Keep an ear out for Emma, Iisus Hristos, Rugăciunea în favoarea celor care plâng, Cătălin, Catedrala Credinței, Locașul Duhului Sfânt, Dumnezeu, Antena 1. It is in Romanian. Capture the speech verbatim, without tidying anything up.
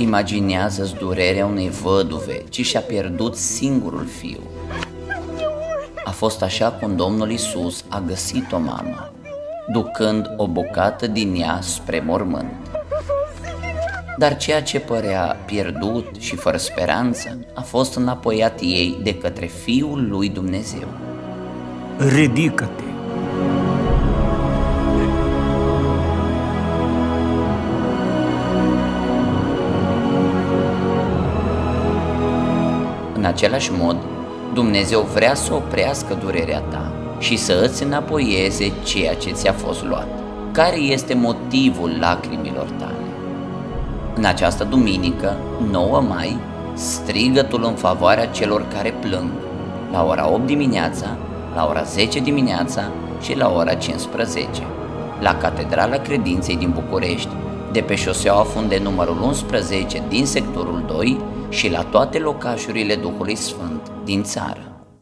Imaginează-ți durerea unei văduve ce și-a pierdut singurul fiu. A fost așa cum Domnul Iisus a găsit o mamă, ducând o bucată din ea spre mormânt. Dar ceea ce părea pierdut și fără speranță a fost înapoiat ei de către Fiul lui Dumnezeu. Ridică-te! În același mod, Dumnezeu vrea să oprească durerea ta și să îți înapoieze ceea ce ți-a fost luat. Care este motivul lacrimilor tale? În această duminică, nouă mai, strigătul în favoarea celor care plâng, la ora opt dimineața, la ora zece dimineața și la ora cincisprezece, la Catedrala Credinței din București, de pe șoseaua Funde numărul unsprezece din sectorul doi și la toate locașurile Duhului Sfânt din țară.